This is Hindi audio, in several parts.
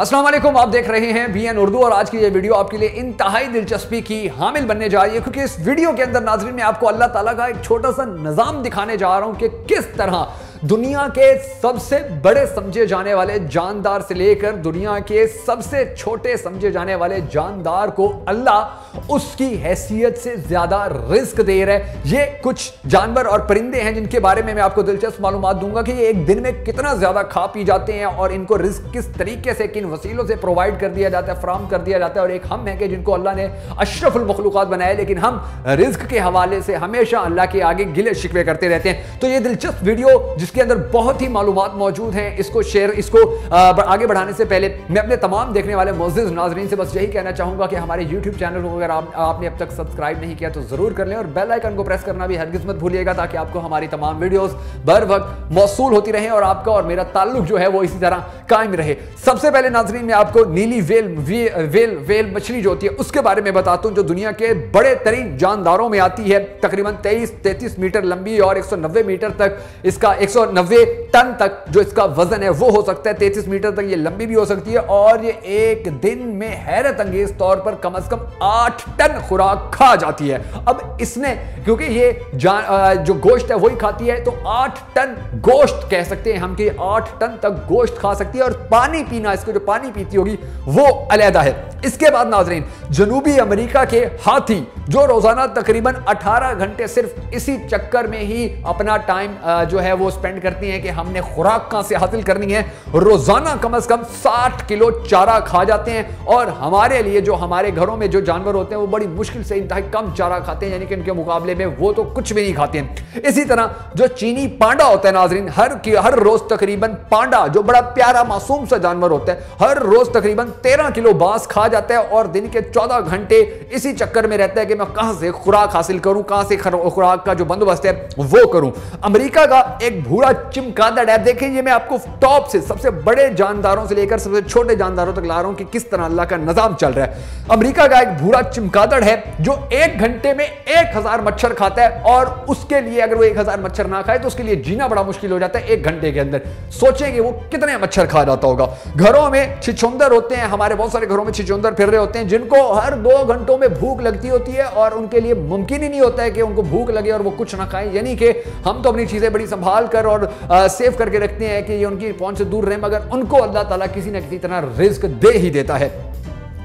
अस्सलाम वालेकुम, आप देख रहे हैं BN उर्दू और आज की ये वीडियो आपके लिए इंतहाई दिलचस्पी की हामिल बनने जा रही है, क्योंकि इस वीडियो के अंदर नाजरीन मैं आपको अल्लाह ताला का एक छोटा सा निज़ाम दिखाने जा रहा हूँ कि किस तरह दुनिया के सबसे बड़े समझे जाने वाले जानदार से लेकर दुनिया के सबसे छोटे समझे जाने वाले जानदार को अल्लाह उसकी हैसियत से ज़्यादा रिस्क दे रहा है। ये कुछ जानवर और परिंदे हैं जिनके बारे में मैं आपको दिलचस्प मालूमात दूंगा कि ये एक दिन में कितना ज़्यादा खा पी जाते हैं और इनको रिस्क किस तरीके से वसीलों से प्रोवाइड कर दिया जाता है, फ्राहम कर दिया जाता है। और एक हम है कि जिनको अल्लाह ने अशरफुल मखलूकात बनाया, लेकिन हम रिस्क के हवाले से हमेशा अल्लाह के आगे गिले शिकवे करते रहते हैं। तो ये दिलचस्प वीडियो जिसके अंदर बहुत ही मालूमात मौजूद हैं, इसको शेयर इसको आगे बढ़ाने से पहले मैं अपने तमाम देखने वाले मोअज़्ज़िज़ नाज़रीन से बस यही कहना चाहूँगा कि हमारे यूट्यूब चैनल को अगर आपने अब तक सब्सक्राइब नहीं किया तो ज़रूर कर लें और बेल आइकन को प्रेस करना भी हरगिज़ मत भूलिएगा, ताकि आपको हमारी तमाम वीडियोज़ बर वक्त मौसूल होती रहें और आपका और मेरा ताल्लुक जो है वो इसी तरह कायम रहे। सबसे पहले नाज़रीन में आपको नीली वेल मछली जो होती है उसके बारे में बताता हूं, जो दुनिया के बड़े तरीन जानदारों में आती है। तकरीबन 23-33 मीटर लंबी और 190 मीटर तक इसका 190 टन तक जो इसका वजन है वो हो सकता है। 33 मीटर तक ये लंबी भी हो सकती है और ये एक दिन में हैरत अंगेज तौर पर कम से कम 8 टन खुराक खा जाती है। अब इसने क्योंकि ये जो गोश्त है वही खाती है, तो 8 टन गोश्त कह सकते हैं हम कि 8 टन तक गोश्त खा सकती है और पानी पीना इसको जो पानी पीती होगी वो अलहदा है। इसके बाद नाजरीन जनूबी अमेरिका के हाथी जो रोजाना तकरीबन 18 घंटे सिर्फ इसी चक्कर में ही अपना टाइम जो है वो स्पेंड करती हैं कि हमने खुराक कहां से हासिल करनी है। रोजाना कम से कम 60 किलो चारा खा जाते हैं और हमारे लिए जो हमारे घरों में जो जानवर होते हैं वो बड़ी मुश्किल से इंतहा कम चारा खाते हैं, यानी कि इनके मुकाबले में वो तो कुछ भी नहीं खाते हैं। इसी तरह जो चीनी पांडा होता है नाजरीन हर रोज तकरीबन पांडा जो बड़ा प्यारा मासूम सा जानवर होता है हर रोज तकरीबन 13 किलो बांस खा जाता है और दिन के 14 घंटे इसी चक्कर में रहता है कि मैं कहां से खुराक हासिल करूं, कहां से खुराक का जो बंदोबस्त है वो करूं। अमेरिका का एक भूरा चिमकादा डैब देखें, ये मैं आपको टॉप से सबसे बड़े जानदारों से लेकर सबसे छोटे जानदारों तक ला रहा हूं कि किस तरह अल्लाह का निजाम चल रहा है। अमेरिका का एक भूरा चिमकादड़ है जो 1 घंटे में 1000 मच्छर खाता है और उसके लिए अगर वो 1000 मच्छर ना खाए तो उसके लिए जीना बड़ा मुश्किल हो जाता है 1 घंटे के अंदर। सोचें कि वो कितने मच्छर खा जाता होगा। घरों में छिछुंदर होते हैं, हमारे बहुत सारे घरों में छिछुंदर फिर रहे होते हैं जिनको हर 2 घंटों में भूख लगती होती है और उनके लिए मुमकिन ही नहीं होता है कि उनको भूख लगे और वो कुछ ना खाएं। यानी कि हम तो अपनी चीजें बड़ी संभाल कर और सेव करके रखते हैं कि ये उनकी पहुंच से दूर रहे, मगर उनको अल्लाह ताला किसी ना किसी तरह रिस्क दे ही देता है।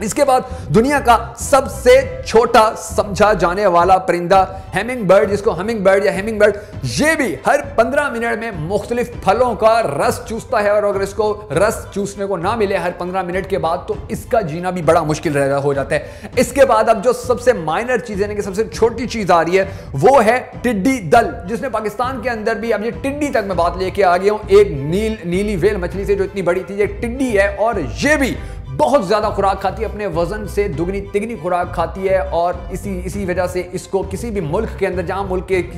इसके बाद दुनिया का सबसे छोटा समझा जाने वाला परिंदा हेमिंगबर्ड, जिसको हेमिंगबर्ड या हेमिंगबर्ड, ये भी हर 15 मिनट में मुख्तलिफ फलों का रस चूसता है और अगर इसको रस चूसने को ना मिले हर 15 मिनट के बाद तो इसका जीना भी बड़ा मुश्किल हो जाता है। इसके बाद अब जो सबसे माइनर चीज यानी कि सबसे छोटी चीज आ रही है वो है टिड्डी दल, जिसने पाकिस्तान के अंदर भी अब ये टिड्डी तक मैं बात लेके आ गया हूं। एक नीली व्हेल मछली से जो इतनी बड़ी थी, ये टिड्डी है और ये भी बहुत ज़्यादा खुराक खाती है, अपने वजन से दुगनी तिगनी खुराक खाती है और इसी वजह से इसको किसी भी मुल्क के अंदर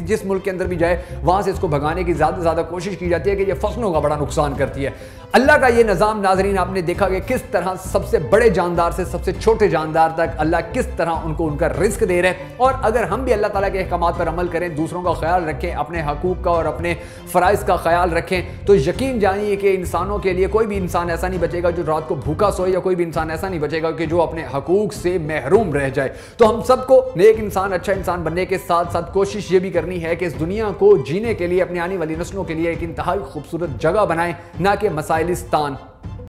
जिस मुल्क के अंदर भी जाए वहाँ से इसको भगाने की ज़्यादा से ज़्यादा कोशिश की जाती है कि ये फसलों का बड़ा नुकसान करती है। अल्लाह का ये निज़ाम नाजरीन आपने देखा कि किस तरह सबसे बड़े जानदार से सबसे छोटे जानदार तक अल्लाह किस तरह उनको उनका रिस्क दे रहे हैं। और अगर हम भी अल्लाह ताला के अहकामात पर अमल करें, दूसरों का ख्याल रखें, अपने हकूक़ का और अपने फ़राइज़ का ख्याल रखें, तो यकीन जानिए कि इंसानों के लिए कोई भी इंसान ऐसा नहीं बचेगा जो रात को भूखा सोए या कोई भी इंसान ऐसा नहीं बचेगा कि जो अपने हकूक से महरूम रह जाए। तो हम सबको नेक इंसान अच्छा इंसान बनने के साथ साथ कोशिश ये भी करनी है कि इस दुनिया को जीने के लिए अपने आने वाली नस्लों के लिए एक इंतहाई खूबसूरत जगह बनाएं, ना कि मसाइलिस्तान।